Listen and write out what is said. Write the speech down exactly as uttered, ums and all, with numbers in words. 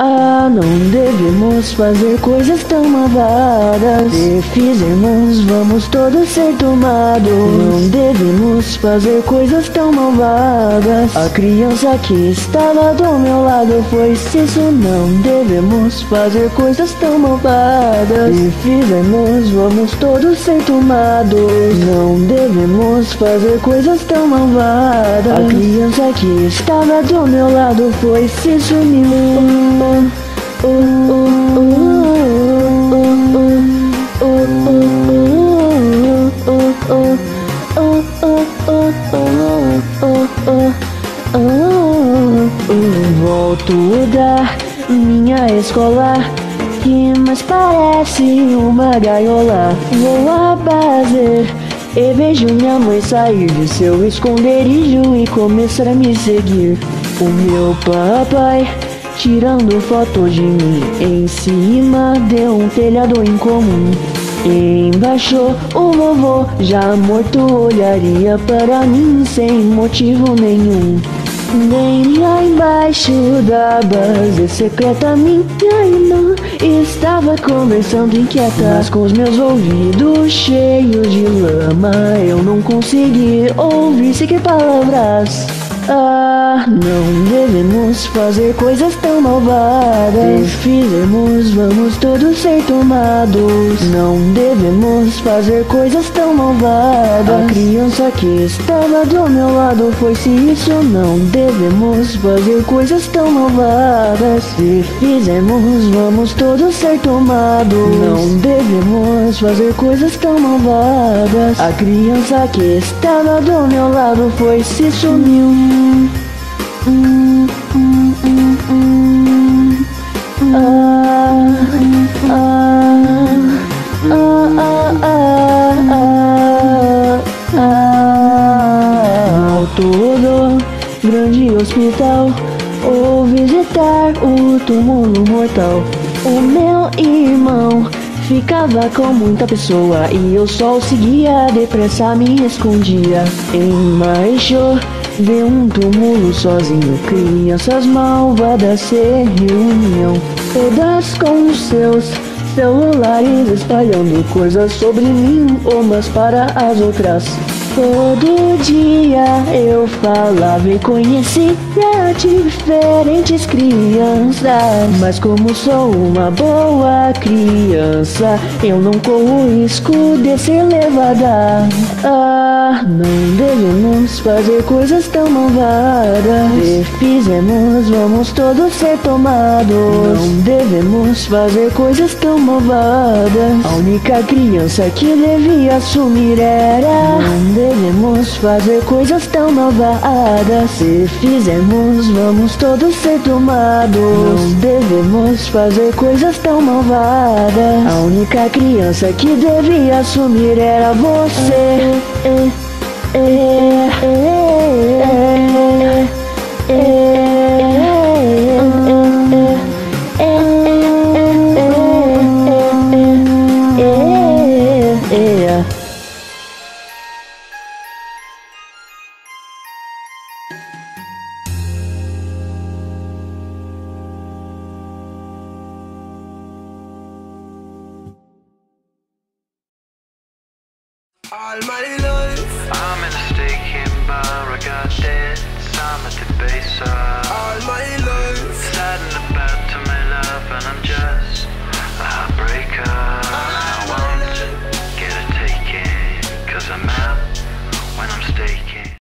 Ah, não devemos fazer coisas tão malvadas. Se fizermos, vamos todos ser tomados. Não devemos fazer coisas tão malvadas. A criança que estava do meu lado foi isso. Não devemos fazer coisas tão malvadas. Se fizermos, vamos todos ser tomados. Não devemos fazer coisas tão malvadas. A criança que estava do meu lado foi se sumiu. Oh, oh, oh, oh, oh, oh. Volto a dar minha escola, que mais parece uma gaiola. Vou abazer e vejo minha mãe sair de seu esconderijo e começar a me seguir. O meu papai tirando foto de mim, em cima de um telhado incomum. Embaixo o vovô já morto olharia para mim sem motivo nenhum. Nem lá embaixo da base secreta minha irmã estava conversando inquieta, mas com os meus ouvidos cheios de lama eu não consegui ouvir sequer palavras. Ah, não devemos fazer coisas tão malvadas. Se fizermos, vamos todos ser tomados. Não devemos fazer coisas tão malvadas. A criança que estava do meu lado foi-se isso. Não devemos fazer coisas tão malvadas. Se fizermos, vamos todos ser tomados. Não devemos fazer coisas tão malvadas. A criança que estava do meu lado foi-se sumiu. Todo grande hospital, ou visitar o túmulo mortal. O meu irmão ficava com muita pessoa e eu só o seguia, depressa me escondia. Embaixo de um túmulo sozinho, crianças malvadas se reuniam, todas com seus celulares espalhando coisas sobre mim, umas para as outras. Todo dia eu falava e conhecia diferentes crianças, mas como sou uma boa criança, eu não corro o risco de ser levada. Ah, não devemos fazer coisas tão malvadas. Se fizermos, vamos todos ser tomados. Não devemos fazer coisas tão malvadas. A única criança que devia assumir era. Não devemos fazer coisas tão malvadas. Se fizermos, vamos todos ser tomados. Não devemos fazer coisas tão malvadas. A única criança que devia assumir era você. É, é, é, é, é, é. All my life I'm in a stick in bar, I got dance, I'm at the base. All my life